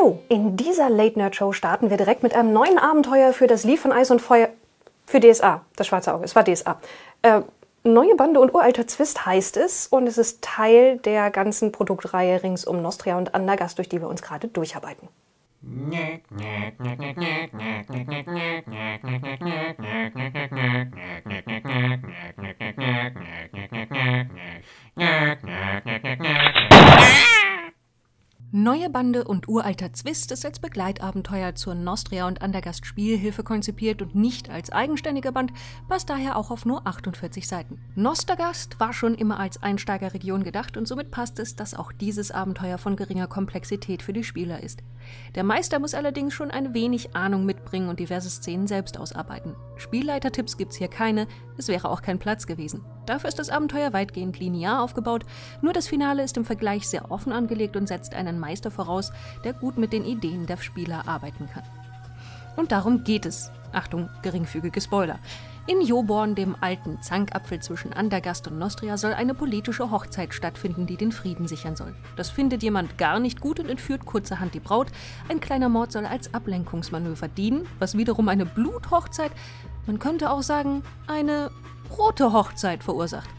Hallo! In dieser Late Nerd Show starten wir direkt mit einem neuen Abenteuer für das Lied von Eis und Feuer. Für DSA. Das schwarze Auge. Es war DSA. Neue Bande und uralter Zwist heißt es. Und es ist Teil der ganzen Produktreihe rings um Nostria und Andergast, durch die wir uns gerade durcharbeiten. Neue Bande und uralter Zwist ist als Begleitabenteuer zur Nostria und Andergast Spielhilfe konzipiert und nicht als eigenständiger Band, passt daher auch auf nur 48 Seiten. Nostagast war schon immer als Einsteigerregion gedacht und somit passt es, dass auch dieses Abenteuer von geringer Komplexität für die Spieler ist. Der Meister muss allerdings schon ein wenig Ahnung mitbringen und diverse Szenen selbst ausarbeiten. Spielleitertipps gibt's hier keine, es wäre auch kein Platz gewesen. Dafür ist das Abenteuer weitgehend linear aufgebaut, nur das Finale ist im Vergleich sehr offen angelegt und setzt einen Meister voraus, der gut mit den Ideen der Spieler arbeiten kann. Und darum geht es. Achtung, geringfügige Spoiler. In Joborn, dem alten Zankapfel zwischen Andergast und Nostria, soll eine politische Hochzeit stattfinden, die den Frieden sichern soll. Das findet jemand gar nicht gut und entführt kurzerhand die Braut. Ein kleiner Mord soll als Ablenkungsmanöver dienen, was wiederum eine Bluthochzeit, man könnte auch sagen, eine rote Hochzeit verursacht.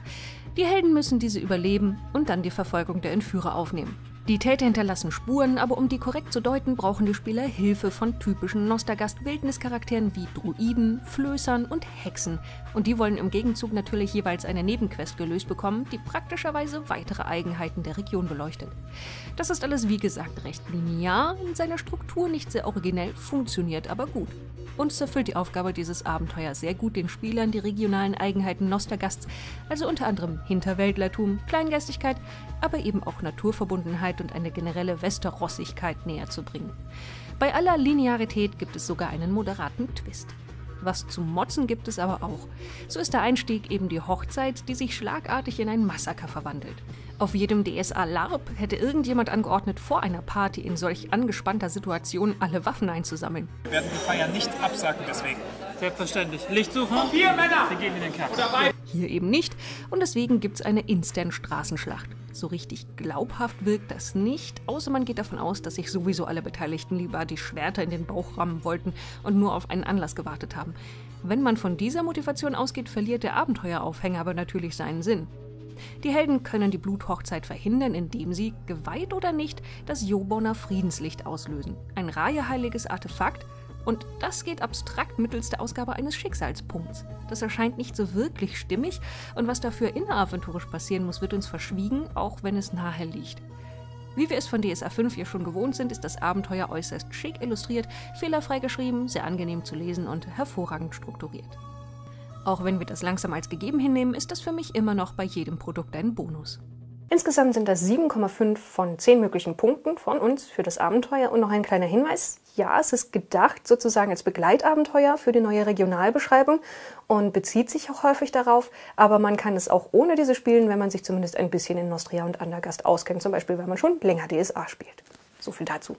Die Helden müssen diese überleben und dann die Verfolgung der Entführer aufnehmen. Die Täter hinterlassen Spuren, aber um die korrekt zu deuten, brauchen die Spieler Hilfe von typischen Nostagast-Wildnis-Charakteren wie Druiden, Flößern und Hexen. Und die wollen im Gegenzug natürlich jeweils eine Nebenquest gelöst bekommen, die praktischerweise weitere Eigenheiten der Region beleuchtet. Das ist alles, wie gesagt, recht linear, in seiner Struktur nicht sehr originell, funktioniert aber gut. Und es erfüllt die Aufgabe dieses Abenteuers sehr gut, den Spielern die regionalen Eigenheiten Nostagasts, also unter anderem Hinterwäldlertum, Kleingeistigkeit, aber eben auch Naturverbundenheit und eine generelle Westerrossigkeit näher zu bringen. Bei aller Linearität gibt es sogar einen moderaten Twist. Was zum Motzen gibt es aber auch. So ist der Einstieg eben die Hochzeit, die sich schlagartig in ein Massaker verwandelt. Auf jedem DSA-LARP hätte irgendjemand angeordnet, vor einer Party in solch angespannter Situation alle Waffen einzusammeln. Wir werden die Feier nicht absagen deswegen. Selbstverständlich. Licht suchen. Vier Männer! Wir gehen in den Kerl. Hier eben nicht und deswegen gibt es eine Instant-Straßenschlacht. So richtig glaubhaft wirkt das nicht, außer man geht davon aus, dass sich sowieso alle Beteiligten lieber die Schwerter in den Bauch rammen wollten und nur auf einen Anlass gewartet haben. Wenn man von dieser Motivation ausgeht, verliert der Abenteueraufhänger aber natürlich seinen Sinn. Die Helden können die Bluthochzeit verhindern, indem sie, geweiht oder nicht, das Joborner Friedenslicht auslösen. Ein reiheheiliges Artefakt, und das geht abstrakt mittels der Ausgabe eines Schicksalspunkts. Das erscheint nicht so wirklich stimmig und was dafür inneraventurisch passieren muss, wird uns verschwiegen, auch wenn es nahe liegt. Wie wir es von DSA 5 ja schon gewohnt sind, ist das Abenteuer äußerst schick illustriert, fehlerfrei geschrieben, sehr angenehm zu lesen und hervorragend strukturiert. Auch wenn wir das langsam als gegeben hinnehmen, ist das für mich immer noch bei jedem Produkt ein Bonus. Insgesamt sind das 7,5 von 10 möglichen Punkten von uns für das Abenteuer. Und noch ein kleiner Hinweis, ja, es ist gedacht sozusagen als Begleitabenteuer für die neue Regionalbeschreibung und bezieht sich auch häufig darauf, aber man kann es auch ohne diese spielen, wenn man sich zumindest ein bisschen in Nostria und Andergast auskennt, zum Beispiel, wenn man schon länger DSA spielt. So viel dazu.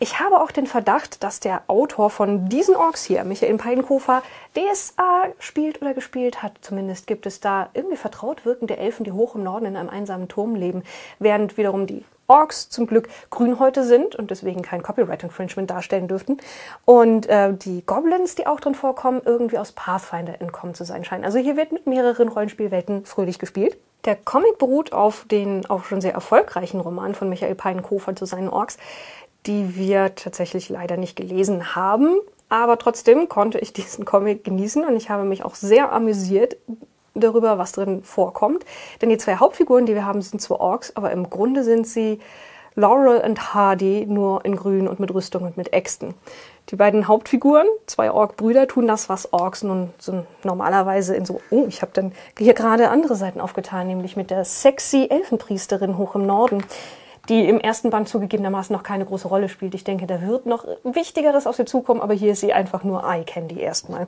Ich habe auch den Verdacht, dass der Autor von diesen Orks hier, Michael Peinkofer, DSA spielt oder gespielt hat. Zumindest gibt es da irgendwie vertraut wirkende Elfen, die hoch im Norden in einem einsamen Turm leben, während wiederum die Orks zum Glück Grünhäute sind und deswegen kein Copyright-Infringement darstellen dürften. Und die Goblins, die auch drin vorkommen, irgendwie aus Pathfinder entkommen zu sein scheinen. Also hier wird mit mehreren Rollenspielwelten fröhlich gespielt. Der Comic beruht auf den auch schon sehr erfolgreichen Roman von Michael Peinkofer zu seinen Orks, die wir tatsächlich leider nicht gelesen haben. Aber trotzdem konnte ich diesen Comic genießen und ich habe mich auch sehr amüsiert darüber, was drin vorkommt. Denn die zwei Hauptfiguren, die wir haben, sind zwar Orks, aber im Grunde sind sie Laurel und Hardy, nur in Grün und mit Rüstung und mit Äxten. Die beiden Hauptfiguren, zwei Ork-Brüder, tun das, was Orks nun so normalerweise in so... Oh, ich habe dann hier gerade andere Seiten aufgetan, nämlich mit der sexy Elfenpriesterin hoch im Norden, die im ersten Band zugegebenermaßen noch keine große Rolle spielt. Ich denke, da wird noch Wichtigeres auf sie zukommen, aber hier ist sie einfach nur Eye-Candy erstmal.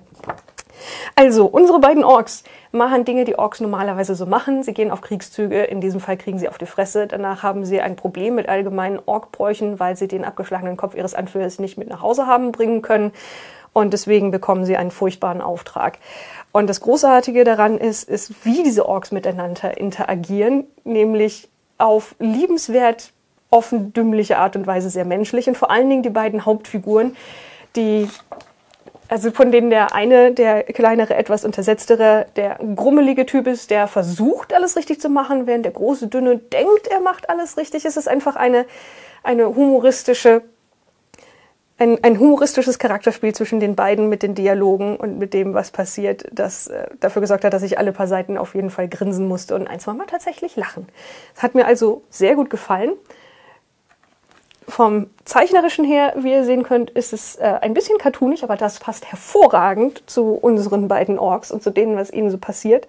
Also, unsere beiden Orks machen Dinge, die Orks normalerweise so machen. Sie gehen auf Kriegszüge, in diesem Fall kriegen sie auf die Fresse. Danach haben sie ein Problem mit allgemeinen Ork-Bräuchen, weil sie den abgeschlagenen Kopf ihres Anführers nicht mit nach Hause haben bringen können. Und deswegen bekommen sie einen furchtbaren Auftrag. Und das Großartige daran ist wie diese Orks miteinander interagieren, nämlich auf liebenswert offendümmliche Art und Weise sehr menschlich. Und vor allen Dingen die beiden Hauptfiguren, die, also von denen der eine, der kleinere, etwas untersetztere, der grummelige Typ ist, der versucht, alles richtig zu machen, während der große, dünne denkt, er macht alles richtig. Es ist einfach ein humoristisches Charakterspiel zwischen den beiden mit den Dialogen und mit dem, was passiert, das dafür gesorgt hat, dass ich alle paar Seiten auf jeden Fall grinsen musste und ein, zwei Mal tatsächlich lachen. Es hat mir also sehr gut gefallen. Vom Zeichnerischen her, wie ihr sehen könnt, ist es ein bisschen cartoonig, aber das passt hervorragend zu unseren beiden Orks und zu denen, was ihnen so passiert.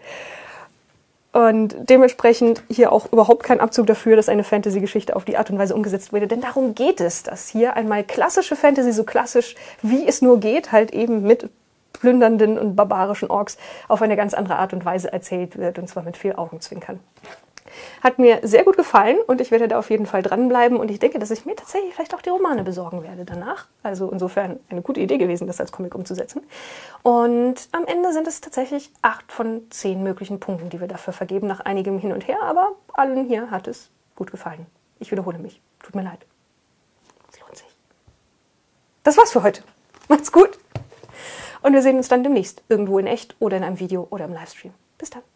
Und dementsprechend hier auch überhaupt kein Abzug dafür, dass eine Fantasy-Geschichte auf die Art und Weise umgesetzt wurde. Denn darum geht es, dass hier einmal klassische Fantasy, so klassisch wie es nur geht, halt eben mit plündernden und barbarischen Orks auf eine ganz andere Art und Weise erzählt wird, und zwar mit viel Augenzwinkern. Hat mir sehr gut gefallen und ich werde da auf jeden Fall dranbleiben und ich denke, dass ich mir tatsächlich vielleicht auch die Romane besorgen werde danach. Also insofern eine gute Idee gewesen, das als Comic umzusetzen. Und am Ende sind es tatsächlich 8 von 10 möglichen Punkten, die wir dafür vergeben, nach einigem Hin und Her, aber allen hier hat es gut gefallen. Ich wiederhole mich. Tut mir leid. Es lohnt sich. Das war's für heute. Macht's gut und wir sehen uns dann demnächst irgendwo in echt oder in einem Video oder im Livestream. Bis dann.